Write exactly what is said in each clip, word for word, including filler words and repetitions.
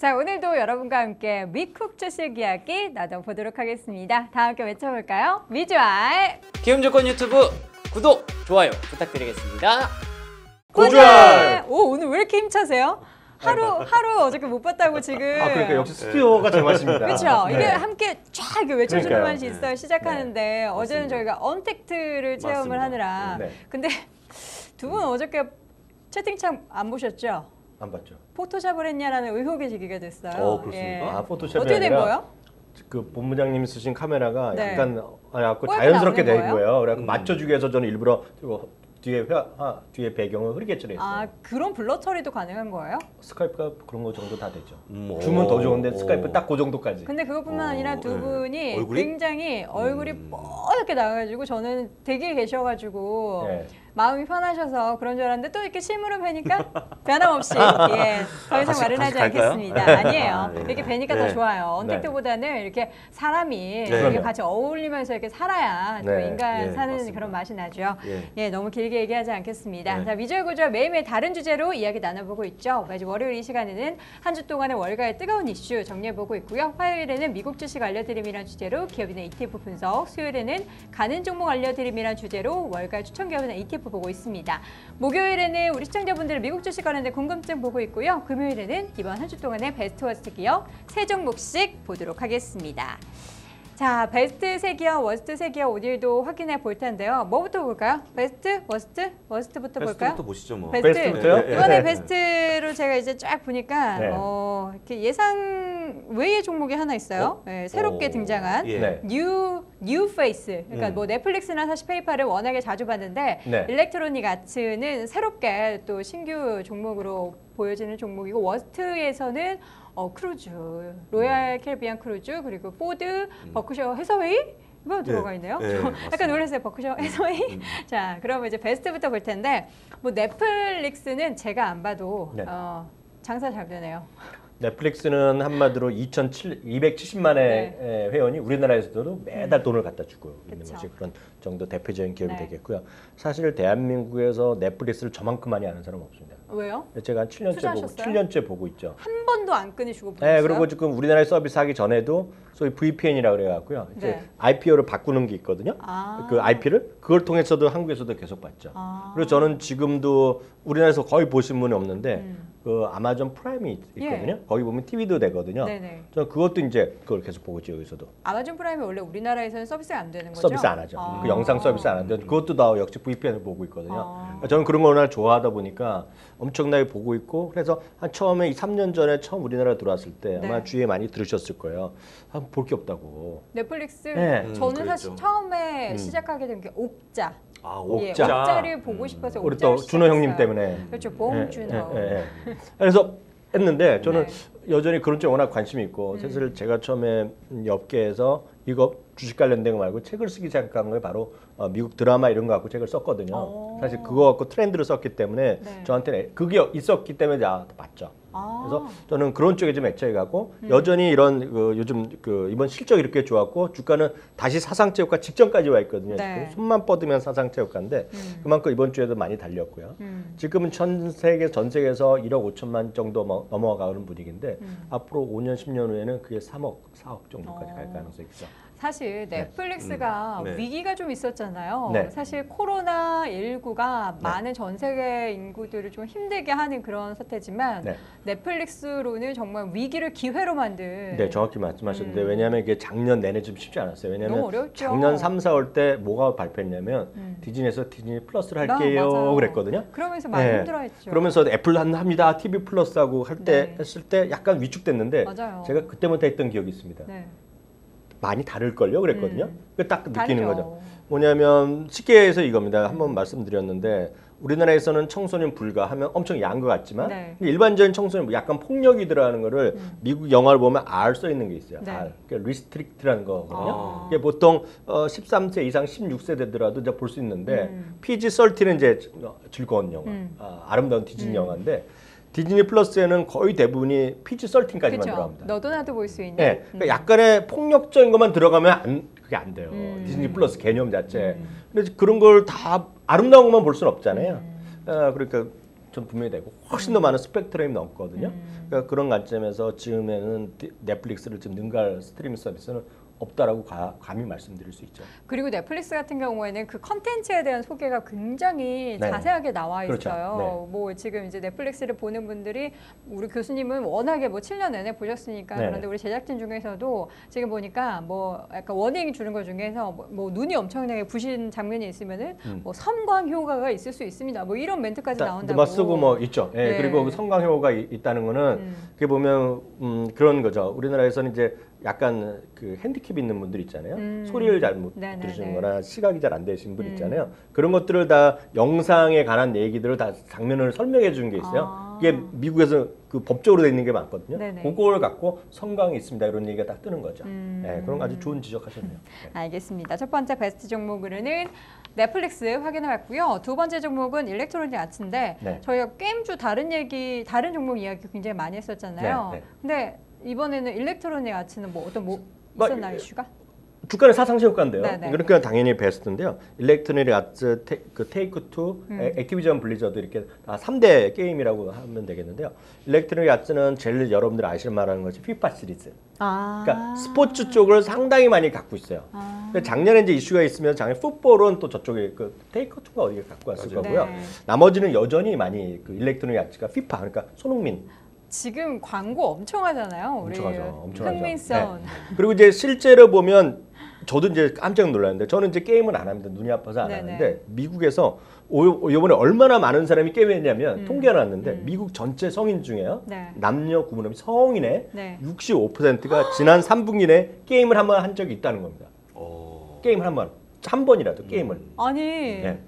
자, 오늘도 여러분과 함께 미국 주식 이야기 나눠보도록 하겠습니다. 다 함께 외쳐볼까요? 미주알! 키움증권 유튜브 구독, 좋아요 부탁드리겠습니다. 고주알! 오, 오늘 왜 이렇게 힘차세요? 하루, 하루 어저께 못 봤다고 지금. 아, 그러니까 역시 스튜디오가 제맛입니다. 그렇죠. 이게 네. 함께 쫙 외쳐주는 맛이 있어요. 시작하는데 네. 어제는 저희가 언택트를 체험을 맞습니다. 하느라. 네. 근데 두 분 어저께 채팅창 안 보셨죠? 안 봤죠. 포토샵을 했냐라는 의혹이 제기가 됐어요. 어, 그렇습니까? 예. 아, 포토샵이 어떻게 된 거예요? 그 본부장님이 쓰신 카메라가 네. 약간 아, 자연스럽게 된 거예요. 거예요. 그래서 음. 맞춰주기 위해서 저는 일부러 뒤에 회, 아, 뒤에 배경을 흐리게 칠했어요. 아, 그런 블러 처리도 가능한 거예요? 스카이프가 그런 거 정도 다 되죠. 음, 줌은 더 좋은데 스카이프 딱 그 정도까지. 근데 그것뿐만 아니라 두 분이 네. 굉장히 얼굴이 음. 뽀얗게 나와가지고 저는 대기에 계셔가지고 네. 마음이 편하셔서 그런 줄 알았는데 또 이렇게 실물을 뵈니까 변함없이 예, 더 이상 말은 하지 않겠습니다. 아니에요. 아, 네. 이렇게 뵈니까 네. 더 좋아요. 언택트보다는 네. 이렇게 사람이 네. 이렇게 같이 어울리면서 이렇게 살아야 네. 인간 네. 사는 네. 그런 맛이 나죠. 네. 예, 너무 길게 얘기하지 않겠습니다. 네. 자, 미주알 고주알 매일매일 다른 주제로 이야기 나눠보고 있죠. 매주 월요일 이 시간에는 한 주 동안의 월가의 뜨거운 이슈 정리해보고 있고요. 화요일에는 미국 주식 알려드림이란 주제로 기업인의 이티에프 분석, 수요일에는 가는 종목 알려드림이란 주제로 월가 추천 기업인의 이티에프 보고 있습니다. 목요일에는 우리 시청자분들 미국 주식 관련된 궁금증 보고 있고요. 금요일에는 이번 한 주 동안의 베스트 워스트 기업 세 종목씩 보도록 하겠습니다. 자, 베스트 세 기업, 워스트 세 기업 오늘도 확인해 볼 텐데요. 뭐부터 볼까요? 베스트, 워스트, 워스트부터 볼까요? 베스트부터 보시죠, 뭐. 베스트. 베스트부터요? 이번에 베스트로 제가 이제 쫙 보니까 네. 어, 이렇게 예상 외의 종목이 하나 있어요. 어? 네, 새롭게 오. 등장한 예. 뉴 뉴 페이스. 그러니까 음. 뭐 넷플릭스나 사실 페이팔을 워낙에 자주 봤는데 네. 일렉트로닉 아츠는 새롭게 또 신규 종목으로 보여지는 종목이고 워스트에서는 어, 크루즈, 로얄 캐리비안 크루즈, 그리고 포드, 음. 버크셔 해서웨이? 이거 들어가 있네요. 네, 네, 약간 놀랐어요. 버크셔 해서웨이? 음. 자, 그러면 이제 베스트부터 볼 텐데 뭐 넷플릭스는 제가 안 봐도 네. 어, 장사 잘 되네요. 넷플릭스는 한마디로 이백칠십만의 네. 회원이 우리나라에서도 매달 음. 돈을 갖다 주고 있는 것이 그런 정도 대표적인 기업이 네. 되겠고요. 사실 대한민국에서 넷플릭스를 저만큼 많이 아는 사람은 없습니다. 왜요? 제가 한 칠 년째 보고, 칠 년째 보고 있죠. 한 번도 안 끊으시고 보셨어요? 네, 그리고 지금 우리나라에 서비스하기 전에도 소위 브이피엔이라고 그래갖고요. 이제 네. 아이피오를 바꾸는 게 있거든요. 아. 그 아이피를 그걸 통해서도 한국에서도 계속 봤죠. 아. 그리고 저는 지금도 우리나라에서 거의 보신 분이 없는데 음. 그 아마존 프라임이 있거든요. 예. 거기 보면 티비도 되거든요. 네네. 저는 그것도 이제 그걸 계속 보고 있죠, 여기서도. 아마존 프라임이 원래 우리나라에서는 서비스가 안 되는 거죠? 서비스 안 하죠. 아. 그 영상 서비스 안 하는데 그것도 나 역시 브이피엔을 보고 있거든요. 아. 저는 그런 걸 워낙 좋아하다 보니까 엄청나게 보고 있고 그래서 한 처음에 삼 년 전에 처음 우리나라 들어왔을 때 네. 아마 주위에 많이 들으셨을 거예요. 아, 볼 게 없다고. 넷플릭스? 네. 음, 저는 그랬죠. 사실 처음에 음. 시작하게 된 게 옥자. 아, 옥자. 예, 옥자를 보고 싶어서 음. 옥자를 우리 또 준호 형님 때문에. 그렇죠. 봉준호. 예, 예, 예. 그래서 했는데 저는 네. 여전히 그런 쪽에 워낙 관심이 있고 음. 사실 제가 처음에 업계에서 이거 주식 관련된 거 말고 책을 쓰기 시작한 게 바로 어, 미국 드라마 이런 거 갖고 책을 썼거든요. 오. 사실 그거 갖고 트렌드를 썼기 때문에 네. 저한테는 그게 있었기 때문에 아, 맞죠. 아. 그래서 저는 그런 쪽에 좀 애착이 가고 음. 여전히 이런 그, 요즘 그 이번 실적이 이렇게 좋았고 주가는 다시 사상체육가 직전까지 와 있거든요. 네. 지금 손만 뻗으면 사상체육가인데 음. 그만큼 이번 주에도 많이 달렸고요. 음. 지금은 전 세계 전 세계에서 일억 오천만 정도 넘어가는 분위기인데 음. 앞으로 오 년 십 년 후에는 그게 삼억 사억 정도까지 어. 갈 가능성이 있죠. 사실 넷플릭스가 네. 음. 네. 위기가 좀 있었잖아요. 네. 사실 코로나 십구가 네. 많은 전 세계 인구들을 좀 힘들게 하는 그런 사태지만 네. 넷플릭스로는 정말 위기를 기회로 만든. 네, 정확히 말씀하셨는데 음. 왜냐하면 이게 작년 내내 좀 쉽지 않았어요. 왜냐하면 작년 삼 사월 때 뭐가 발표했냐면 음. 디즈니에서 디즈니 플러스를 할게요 아, 그랬거든요. 그러면서 많이 네. 힘들어했죠. 그러면서 애플 합니다, 티비 플러스하고 할 때 네. 했을 때 약간 위축됐는데 맞아요. 제가 그때부터 했던 기억이 있습니다. 네. 많이 다를걸요? 그랬거든요. 음. 그 딱 느끼는 다르죠. 거죠. 뭐냐면 쉽게 해서 이겁니다. 한번 말씀드렸는데 우리나라에서는 청소년 불가 하면 엄청 야한 것 같지만 네. 일반적인 청소년 약간 폭력이 들어가는 거를 음. 미국 영화를 보면 R 써 있는 게 있어요. 네. R. 그러니까 리스트릭트라는 거거든요. 아. 이게 보통 어, 십삼 세 이상 십육 세 되더라도 이제 볼 수 있는데 음. 피지 십삼은 이제 즐거운 영화, 음. 아, 아름다운 디즈니 음. 영화인데 디즈니 플러스에는 거의 대부분이 피지 십삼까지만 들어갑니다. 너도 나도 볼 수 있는. 네, 그러니까 음. 약간의 폭력적인 것만 들어가면 안, 그게 안 돼요. 음. 디즈니 플러스 개념 자체. 음. 근데 그런 걸 다 아름다운 것만 볼 수는 없잖아요. 음. 아, 그러니까 좀 분명히 되고 훨씬 더 많은 스펙트럼이 넘거든요. 음. 그러니까 그런 관점에서 지금에는 넷플릭스를 지금 능가할 스트리밍 서비스는 없다라고 가, 감히 말씀드릴 수 있죠. 그리고 넷플릭스 같은 경우에는 그 컨텐츠에 대한 소개가 굉장히 네. 자세하게 나와 있어요. 그렇죠. 네. 뭐 지금 이제 넷플릭스를 보는 분들이 우리 교수님은 워낙에 뭐 칠 년 내내 보셨으니까 네. 그런데 우리 제작진 중에서도 지금 보니까 뭐 약간 워닝 주는 것 중에서 뭐, 뭐 눈이 엄청나게 부신 장면이 있으면은 음. 뭐 섬광 효과가 있을 수 있습니다. 뭐 이런 멘트까지 다, 나온다고. 뭐 쓰고 뭐 있죠. 예, 네. 그리고 그 섬광 효과가 이, 있다는 거는 음. 그게 보면 음, 그런 거죠. 우리나라에서는 이제 약간 그 핸디캡 있는 분들 있잖아요. 음. 소리를 잘 못 들으시는 거나 시각이 잘 안 되시는 분들 있잖아요. 음. 그런 것들을 다 영상에 관한 얘기들을 다 장면을 설명해 주는 게 있어요. 아. 그게 미국에서 그 법적으로 돼 있는 게 많거든요. 네네. 그걸 갖고 성광이 있습니다. 이런 얘기가 딱 뜨는 거죠. 음. 네, 그런 아주 좋은 지적하셨네요. 네. 알겠습니다. 첫 번째 베스트 종목으로는 넷플릭스 확인해 봤고요. 두 번째 종목은 일렉트로닉 아츠인데 네. 저희가 게임주 다른 얘기, 다른 종목 이야기 굉장히 많이 했었잖아요. 네, 네. 근데 이번에는 일렉트로닉 아츠는 뭐 어떤 뭐 있었나요, 이슈가? 주가는 사상시 효과인데요. 네네. 그러니까 당연히 베스트인데요. 일렉트로닉 아츠, 테, 그 테이크 투, 음. 액티비전 블리자드 이렇게 다 삼 대 게임이라고 하면 되겠는데요. 일렉트로닉 아츠는 제일 여러분들 아실 만한 것이 피파 시리즈. 아. 그러니까 스포츠 쪽을 상당히 많이 갖고 있어요. 아. 작년에 이제 이슈가 있으면 작년 풋볼은 또 저쪽에 그 테이크 투가 어디에 갖고 왔을 맞아요. 거고요. 네. 나머지는 여전히 많이 그 일렉트로닉 아츠가 피파, 그러니까 손흥민. 지금 광고 엄청 하잖아요. 우리 엄청 하죠. 흥민선. 네. 그리고 이제 실제로 보면 저도 이제 깜짝 놀랐는데 저는 이제 게임은 안 합니다. 눈이 아파서 안 네네. 하는데 미국에서 오, 이번에 얼마나 많은 사람이 게임했냐면 음. 통계해놨는데 음. 미국 전체 성인 중에요. 네. 남녀 구분하면 성인의 네. 육십오 퍼센트가 지난 삼 분기 내 게임을 한 번 한 적이 있다는 겁니다. 오. 게임을 한 번. 한 번이라도 게임을. 음. 아니. 네.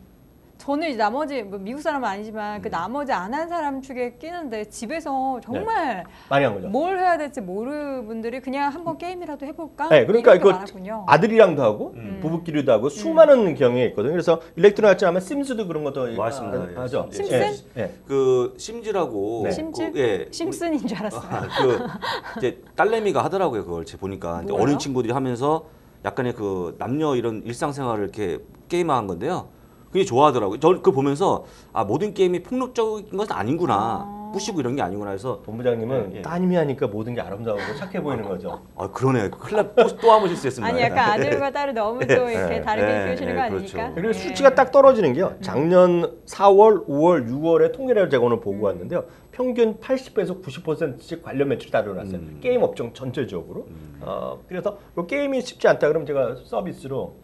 저는 이제 나머지 뭐 미국 사람은 아니지만 음. 그 나머지 안 한 사람 축에 끼는데 집에서 정말 네. 많이 한 거죠. 뭘 해야 될지 모르는 분들이 그냥 한번 게임이라도 해볼까? 네, 그러니까 이거 많았군요. 아들이랑도 하고 음. 부부끼리도 하고 수많은 음. 경향이 있거든요. 그래서 일렉트로닉 아츠 하면 심스도 그런 것도 맞습니다. 아, 하죠. 심슨? 예. 예. 그 심즈라고. 네. 심즈? 그, 예. 심슨인 줄 알았어요. 아, 그 이제 딸내미가 하더라고요. 그걸 제가 보니까 어린 친구들이 하면서 약간의 그 남녀 이런 일상생활을 이렇게 게임화한 건데요. 그게 좋아하더라고요. 저 그걸 보면서 아 모든 게임이 폭력적인 것은 아닌구나. 부시고 이런 게 아니구나 해서 본부장님은 예. 따님이 하니까 모든 게 아름다우고 착해 보이는 거죠. 아 그러네. 큰일 또 한 번 실수했습니다. 아니 약간 아들과 딸을 너무 또 이렇게 예. 다르게 예. 표시는 예. 거 그렇죠. 아닙니까? 그리고 예. 수치가 딱 떨어지는 게요. 작년 사월, 오월, 유월에 통계를 제가 오늘 보고 음. 왔는데요. 평균 팔십에서 구십 퍼센트씩 관련 매출이 다뤄놨어요. 음. 게임 업종 전체적으로. 음. 어, 그래서 게임이 쉽지 않다 그러면 제가 서비스로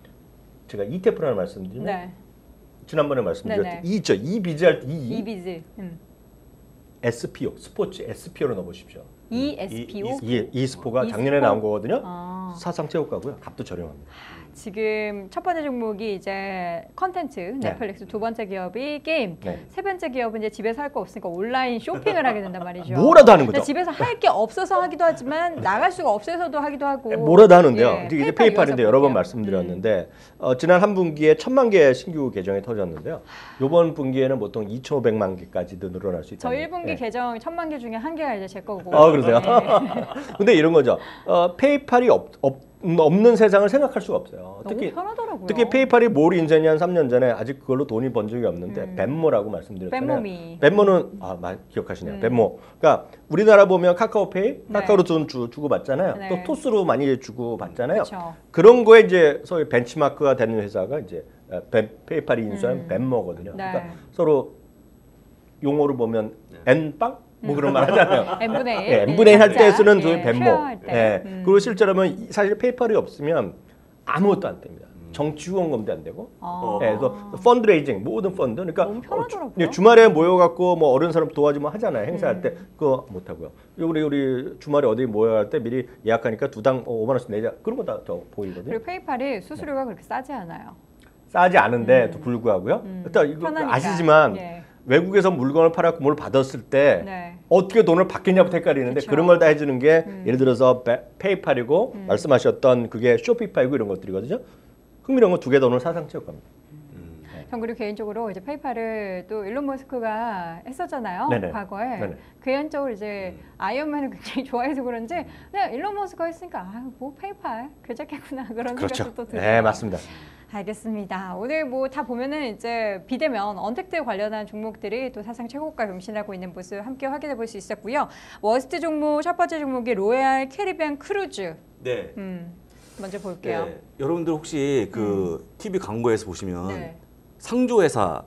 제가 이태프라는 말씀드리면 네. 지난번에 말씀드렸던 이 있죠. 이 비즈 할 때 이. 이 비즈. 음. 에스피오, 스포츠 에스피오로 넣어보십시오. 이 에스피오? 이 e스포가 작년에 나온 거거든요. 아. 사상 최고가고요. 값도 저렴합니다. 아, 지금 첫 번째 종목이 이제 컨텐츠, 넷플릭스. 네. 두 번째 기업이 게임. 네. 세 번째 기업은 이제 집에서 할 거 없으니까 온라인 쇼핑을 하게 된단 말이죠. 뭐라도 하는 거죠. 집에서 할 게 없어서 하기도 하지만 나갈 수가 없어서도 하기도 하고. 뭐라도 하는데요. 예, 이제 페이팔인데 여러 번 말씀드렸는데 음. 어, 지난 한 분기에 천만 개 신규 계정이 터졌는데요. 이번 분기에는 보통 이천오백만 개까지도 늘어날 수 있다. 저 일 분기 예. 계정 천만 개 중에 한 개가 이제 제 거고. 어, 그러세요? 네. 근데 이런 거죠. 어, 페이팔이 없, 없, 없는 세상을 생각할 수가 없어요. 특히, 너무 편하더라고요. 특히 페이팔이 뭘 인제냐 한 삼 년 전에 아직 그걸로 돈이 번 적이 없는데 음. 벤모라고 말씀드렸잖아요. 벤모미. 벤모는 아, 많이 기억하시네요. 음. 벤모. 그러니까 우리나라 보면 카카오페이, 네. 카카오로 돈 주, 주고 받잖아요. 네. 또 토스로 많이 주고 받잖아요. 그쵸. 그런 거에 이제 소위 벤치마크가 되는 회사가 이제 벤, 페이팔이 인수한 음. 벤모거든요. 네. 그러니까 서로 용어로 보면 엔빵? 뭐 그런 말 하잖아요. 엠분의 일. 예, 엠분의 일 할 때 쓰는 예, 벤모. 예, 음. 그리고 실제로는 사실 페이팔이 없으면 아무것도 안 됩니다. 정치 후원금도 안 되고. 아. 예, 그래서 펀드레이징, 모든 펀드. 그러니까 너무 편하더라고요. 어, 주, 주말에 모여갖고 뭐 어른 사람 도와주면 하잖아요. 행사할 음. 때 그거 못 하고요. 우리 우리 주말에 어디 모여갈 때 미리 예약하니까 두당 오만 원씩 내자. 그런 거 다 더 보이거든요. 그리고 페이팔이 수수료가 네. 그렇게 싸지 않아요. 싸지 않은데도 음. 불구하고요. 음. 일단 이거 편하니까. 아시지만. 예. 외국에서 물건을 팔았고 뭘 받았을 때 네. 어떻게 돈을 받겠냐부터 헷갈리는데 그쵸. 그런 걸 다 해주는 게 음. 예를 들어서 페, 페이팔이고 음. 말씀하셨던 그게 쇼피파이고 이런 것들이거든요. 흥미로운 건 두 개 더 오늘 사상 최고입니다. 음. 네. 전 그리고 개인적으로 이제 페이팔을 또 일론 머스크가 했었잖아요. 네네. 과거에. 네네. 개인적으로 이제 음. 아이언맨을 굉장히 좋아해서 그런지 그냥 일론 머스크가 했으니까 아, 뭐 페이팔 괜찮겠구나 그런 그렇죠. 생각도 또 들어요. 네, 맞습니다. 알겠습니다. 오늘 뭐 다 보면은 이제 비대면 언택트 관련한 종목들이 또 사상 최고가 경신하고 있는 모습 함께 확인해 볼 수 있었고요. 워스트 종목 첫 번째 종목이 로얄 캐리비안 크루즈. 네. 음, 먼저 볼게요. 네. 여러분들 혹시 그 음. 티비 광고에서 보시면 네. 상조회사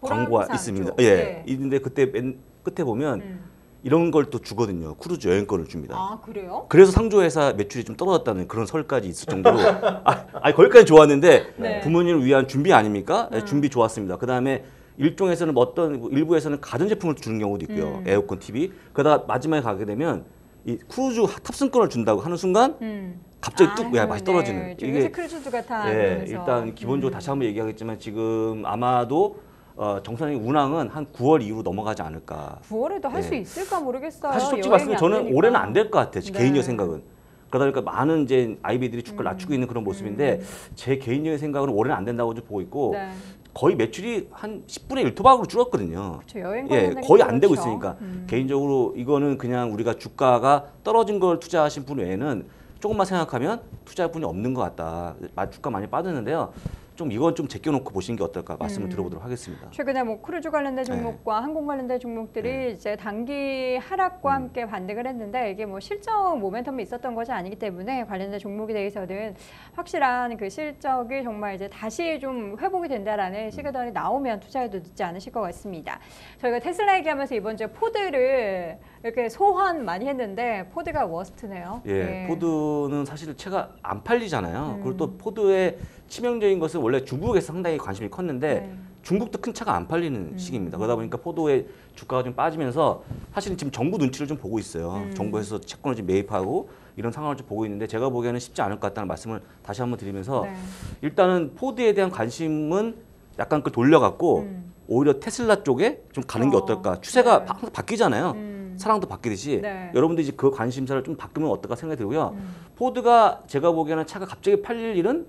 광고가 상조. 있습니다. 예. 네. 있는데 그때 맨 끝에 보면 음. 이런 걸 또 주거든요. 크루즈 여행권을 줍니다. 아, 그래요? 그래서 상조회사 매출이 좀 떨어졌다는 그런 설까지 있을 정도로 아, 아니 거기까지 좋았는데 네. 부모님을 위한 준비 아닙니까? 음. 준비 좋았습니다. 그다음에 일종에서는 어떤 일부에서는 가전제품을 주는 경우도 있고요. 음. 에어컨, 티비. 그러다가 마지막에 가게 되면 이 크루즈 탑승권을 준다고 하는 순간 음. 갑자기 아, 뚝 야, 맛이 떨어지는. 네. 이게 크루즈도 같아. 예, 일단 기본적으로 음. 다시 한번 얘기하겠지만 지금 아마도 어, 정상적인 운항은 한 구월 이후로 넘어가지 않을까. 구월에도 할 수 네. 있을까 모르겠어요. 사실 솔직히 말씀드리면 저는 되니까. 올해는 안 될 것 같아요. 네. 개인적 생각은. 그러다 보니까 많은 이제 아이비들이 주가를 음. 낮추고 있는 그런 모습인데 음. 제 개인적인 생각은 올해는 안 된다고 좀 보고 있고 네. 거의 매출이 한 십분의 일 토박으로 줄었거든요. 그렇죠. 여행 예, 거의 안 그렇죠. 되고 있으니까 음. 개인적으로 이거는 그냥 우리가 주가가 떨어진 걸 투자하신 분 외에는 조금만 생각하면 투자할 분이 없는 것 같다. 주가 많이 빠졌는데요. 좀 이건 좀 제껴놓고 보시는 게 어떨까 말씀을 음. 들어보도록 하겠습니다. 최근에 뭐 크루즈 관련된 종목과 네. 항공 관련된 종목들이 네. 이제 단기 하락과 음. 함께 반등을 했는데 이게 뭐 실적 모멘텀이 있었던 것이 아니기 때문에 관련된 종목에 대해서는 확실한 그 실적이 정말 이제 다시 좀 회복이 된다라는 시그널이 나오면 투자에도 늦지 않으실 것 같습니다. 저희가 테슬라 얘기하면서 이번 주에 포드를 이렇게 소환 많이 했는데 포드가 워스트네요. 예, 예. 포드는 사실 차가 안 팔리잖아요. 음. 그리고 또 포드의 치명적인 것은 원래 중국에서 상당히 관심이 컸는데 네. 중국도 큰 차가 안 팔리는 음. 시기입니다. 그러다 보니까 포도의 주가가 좀 빠지면서 사실은 지금 정부 눈치를 좀 보고 있어요. 음. 정부에서 채권을 좀 매입하고 이런 상황을 좀 보고 있는데 제가 보기에는 쉽지 않을 것 같다는 말씀을 다시 한번 드리면서 네. 일단은 포드에 대한 관심은 약간 그 돌려갖고 음. 오히려 테슬라 쪽에 좀 가는 어. 게 어떨까. 추세가 네. 항상 바뀌잖아요. 음. 사랑도 바뀌듯이 네. 여러분들이 이제 그 관심사를 좀 바꾸면 어떨까 생각이 들고요. 음. 포드가 제가 보기에는 차가 갑자기 팔릴 일은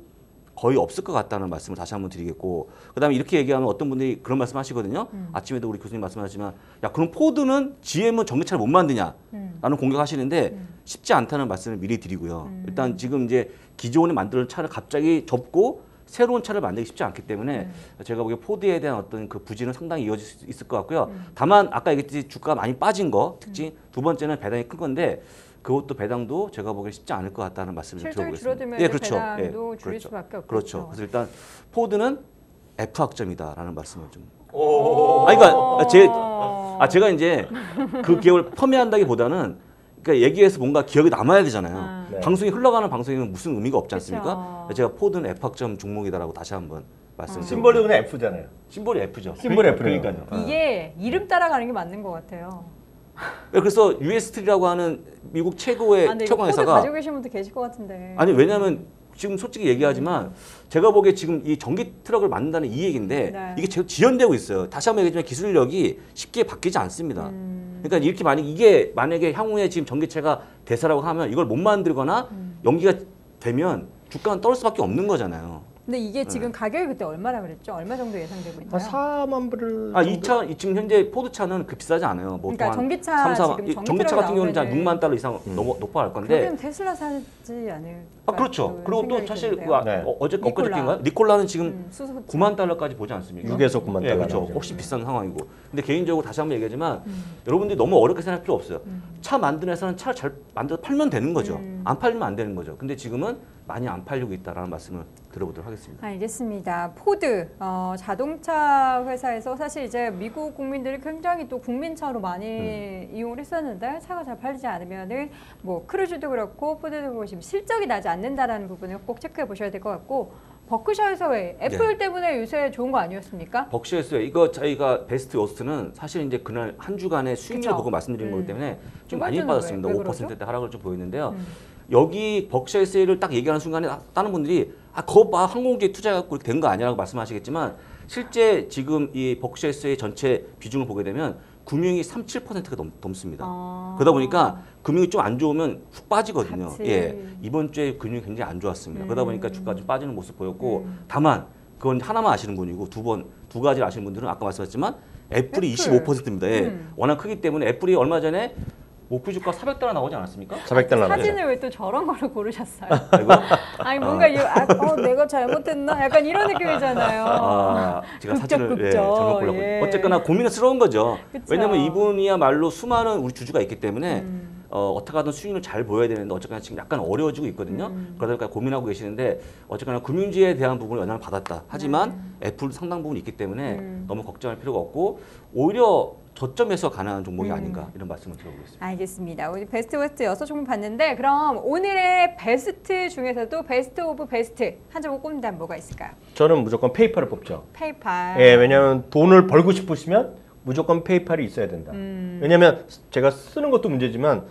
거의 없을 것 같다는 말씀을 다시 한번 드리겠고 그다음에 이렇게 얘기하면 어떤 분들이 그런 말씀 하시거든요. 음. 아침에도 우리 교수님 말씀하시지만 야 그럼 포드는 지엠은 전기차를 못 만드냐 음. 라는 공격하시는데 음. 쉽지 않다는 말씀을 미리 드리고요. 음. 일단 지금 이제 기존에 만들어진 차를 갑자기 접고 새로운 차를 만들기 쉽지 않기 때문에 음. 제가 보기에 포드에 대한 어떤 그 부진은 상당히 이어질 수 있을 것 같고요. 음. 다만 아까 얘기했듯이 주가가 많이 빠진 거 특징 음. 두 번째는 배당이 큰 건데 그것도 배당도 제가 보기엔 쉽지 않을 것 같다는 말씀을 드리고 있습니다. 예, 그렇죠. 배당도 예, 줄일 그렇죠. 수밖에 없죠. 그렇죠. 그래서 일단 포드는 F 학점이다라는 말씀을 좀. 오. 아, 그러니까 제, 아 제가 이제 그 기업을 폄훼한다기보다는 그러니까 얘기해서 뭔가 기억이 남아야 되잖아요. 아. 네. 방송이 흘러가는 방송이면 무슨 의미가 없지 않습니까? 그쵸. 제가 포드는 F 학점 종목이다라고 다시 한번. 아, 심볼이 그냥 F잖아요. 심볼이 F죠. 심볼 F래요. 그러니까요. 이게 이름 따라가는 게 맞는 것 같아요. 그래서 유에스트리라고 하는 미국 최고의 아, 최고 회사가 가지고 계신 분도 계실 것 같은데. 아니 왜냐하면 지금 솔직히 얘기하지만 음. 제가 보기에 지금 이 전기 트럭을 만든다는 이 얘기인데 네. 이게 지연되고 있어요. 다시 한번 얘기하지만 기술력이 쉽게 바뀌지 않습니다. 음. 그러니까 이렇게 만약 이게 만약에 향후에 지금 전기차가 대세라고 하면 이걸 못 만들거나 음. 연기가 되면 주가는 떨어질 수밖에 없는 거잖아요. 근데 이게 지금 네. 가격이 그때 얼마나 그랬죠? 얼마 정도 예상되고 있나요? 사만 불을 아, 이 차, 지금 현재 포드차는 그 비싸지 않아요. 뭐 그러니까 전기차 삼, 사, 지금 전기차 같은 경우는 육만 달러 이상 음. 넘어, 높아할 건데 그럼 테슬라 사지 않을까요? 아, 그렇죠. 그리고 또 사실 그, 네. 어, 어제 엊그저께인가요? 니콜라는 지금 음, 구만 달러까지 보지 않습니까? 육에서 구만 달러. 네, 그렇죠. 혹시 비싼 상황이고. 근데 개인적으로 다시 한번 얘기하지만 음. 여러분들이 너무 어렵게 생각할 필요 없어요. 음. 차 만드는 회사는 차를 잘 만들어서 팔면 되는 거죠. 음. 안 팔리면 안 되는 거죠. 근데 지금은 많이 안 팔리고 있다라는 말씀을 들어보도록 하겠습니다. 알겠습니다. 포드 어, 자동차 회사에서 사실 이제 미국 국민들이 굉장히 또 국민차로 많이 음. 이용을 했었는데 차가 잘 팔리지 않으면은 뭐 크루즈도 그렇고 포드도 그렇고 실적이 나지 않는다라는 부분을 꼭 체크해 보셔야 될 것 같고 버크셔 해서웨이 애플 네. 때문에 요새 좋은 거 아니었습니까? 버크셔 해서웨이 이거 저희가 베스트 워스트는 사실 이제 그날 한 주간의 수익률을 보고 말씀드린 음. 거기 때문에 좀 많이 빠졌습니다. 오 퍼센트대 하락을 좀 보였는데요. 음. 여기 버크셔 해서웨이를 딱 얘기하는 순간에 다른 분들이 아, 그거 봐 항공주에 투자해갖고 된 거 아니라고 말씀하시겠지만 실제 지금 이 버크셔 해서웨이 전체 비중을 보게 되면 금융이 삼십칠 퍼센트가 넘, 넘습니다. 아 그러다 보니까 금융이 좀 안 좋으면 훅 빠지거든요. 같이. 예, 이번 주에 금융이 굉장히 안 좋았습니다. 음. 그러다 보니까 주가 좀 빠지는 모습 보였고 음. 다만 그건 하나만 아시는 분이고 두 번, 두 가지를 아시는 분들은 아까 말씀하셨지만 애플이 애플. 이십오 퍼센트입니다. 예. 음. 워낙 크기 때문에 애플이 얼마 전에 목표 주가 사백 달러 나오지 않았습니까? 사백 달러 사진을 왜 또 저런 거를 고르셨어요? 아니 뭔가 아. 이, 아, 어, 내가 잘못했나? 약간 이런 느낌이잖아요. 아, 제가 극적, 사진을 극적. 예, 잘못 골랐거든요. 예. 어쨌거나 고민스러운 거죠. 그쵸. 왜냐면 이분이야말로 수많은 우리 주주가 있기 때문에 음. 어, 어떻게 하든 수익을 잘 보여야 되는데 어쨌거나 지금 약간 어려워지고 있거든요. 음. 그러다 보니까 고민하고 계시는데 어쨌거나 금융지에 대한 부분을 영향을 받았다. 하지만 네. 애플 상당 부분이 있기 때문에 음. 너무 걱정할 필요가 없고 오히려 저점에서 가능한 종목이 음. 아닌가 이런 말씀을 드려보겠습니다. 알겠습니다. 우리 베스트 베스트 여섯 종목 봤는데 그럼 오늘의 베스트 중에서도 베스트 오브 베스트 한 종목 꼽는다면 뭐가 있을까요? 저는 무조건 페이팔을 뽑죠. 페이팔. 예, 왜냐하면 돈을 벌고 싶으시면 무조건 페이팔이 있어야 된다. 음. 왜냐하면 제가 쓰는 것도 문제지만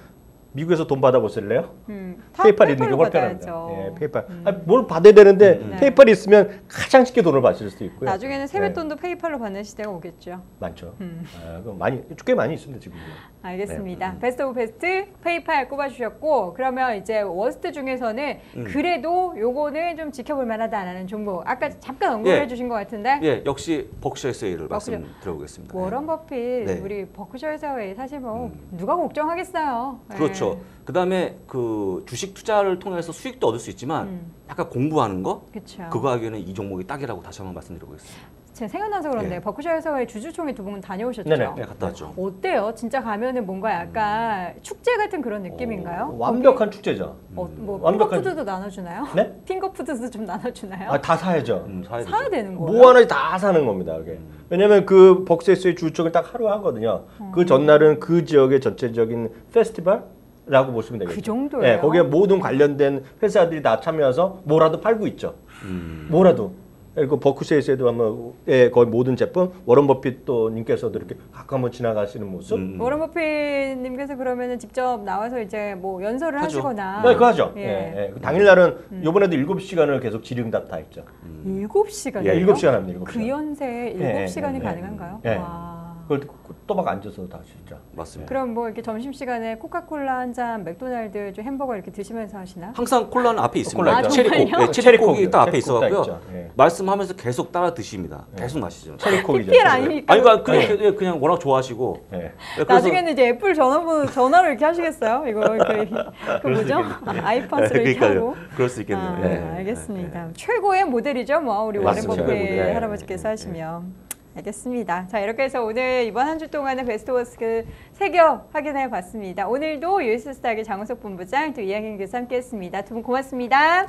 미국에서 돈 받아보실래요? 음. 페이팔이 있는 게 훨씬 예, 페이팔. 음. 아, 뭘 받아야 되는데 음. 페이팔이 있으면 가장 쉽게 돈을 받으실 수도 있고요. 나중에는 세뱃돈도 네. 페이팔로 받는 시대가 오겠죠. 많죠. 음. 아, 그럼 많이, 꽤 많이 있습니다, 지금. 알겠습니다. 네. 베스트 오브 베스트 페이팔 꼽아주셨고 그러면 이제 워스트 중에서는 음. 그래도 요거는 좀 지켜볼 만하다 안 하는 종목. 아까 잠깐 언급을 예. 해주신 것 같은데. 예, 역시 버크셔 해서웨이를 말씀 들어보겠습니다. 워런 버핏, 네. 우리 버크셔 해서웨이 사실 뭐 음. 누가 걱정하겠어요. 그렇죠. 그렇죠. 그다음에 그 주식 투자를 통해서 수익도 얻을 수 있지만 음. 약간 공부하는 거 그쵸. 그거 하기에는 이 종목이 딱이라고 다시 한번 말씀드리겠습니다. 제가 생각나서 그런데 예. 버크셔 해서웨이 주주총회 두 분 다녀오셨죠? 네네. 네, 갔다 왔죠. 어때요? 진짜 가면은 뭔가 약간 음. 축제 같은 그런 느낌인가요? 어, 완벽한 축제죠. 어, 뭐 완벽한... 핑거푸드도 나눠주나요? 네? 핑거푸드도 좀 나눠주나요? 아, 다 사야죠. 음, 사야, 사야 되는 거예요? 뭐 하나 다 사는 겁니다. 이게. 음. 왜냐면 그 버크셔 해서웨이 주주총회 딱 하루 하거든요. 음. 그 전날은 그 지역의 전체적인 페스티벌? 라고 보시면 되겠죠. 그 정도예요? 네, 거기에 모든 관련된 회사들이 다 참여해서 뭐라도 팔고 있죠. 음. 뭐라도. 그리고 버크셔에서도 아마 예, 거의 모든 제품 워런 버핏 또 님께서도 이렇게 가끔 한번 지나가시는 모습. 음. 워런 버핏 님께서 그러면은 직접 나와서 이제 뭐 연설을 하죠. 하시거나. 네, 그거 하죠. 예. 예, 예. 당일날은 음. 이번에도 일곱 시간을 계속 지름답다 했죠. 음. 일곱 시간이요? 예, 일곱 시간 합니다. 일곱 시간. 그 연세에 일곱 시간이 예, 예, 가능한가요? 예. 와. 그걸 또박 앉아서 다 진짜. 맞습니다. 그럼 뭐 이렇게 점심 시간에 코카콜라 한 잔, 맥도날드 좀 햄버거 이렇게 드시면서 하시나? 항상 콜라는 앞에 있습니다. 아, 체리콕, 네, 체리콕이 딱 앞에 있어갖고요. 네. 말씀하면서 계속 따라 드십니다. 네. 계속 마시죠. 체리콕이죠. 피엘 아니니까. 아니 그러니까 그냥, 네. 그냥 워낙 좋아하시고. 네. 그래서... 나중에는 이제 애플 전화번호 전화로 이렇게 하시겠어요? 이거 이렇게 그 뭐죠? 아이팟으로 이렇게 하고. 그럴 수 있겠네요. 아, 네. 알겠습니다. 네. 최고의 모델이죠, 뭐 우리 워렌 버핏 할아버지께서 하시면. 알겠습니다. 자, 이렇게 해서 오늘 이번 한 주 동안의 베스트 워스트 세 격 확인해 봤습니다. 오늘도 유에스 스탁의 장우석 본부장, 또 이항영 교수 함께했습니다. 두 분 고맙습니다.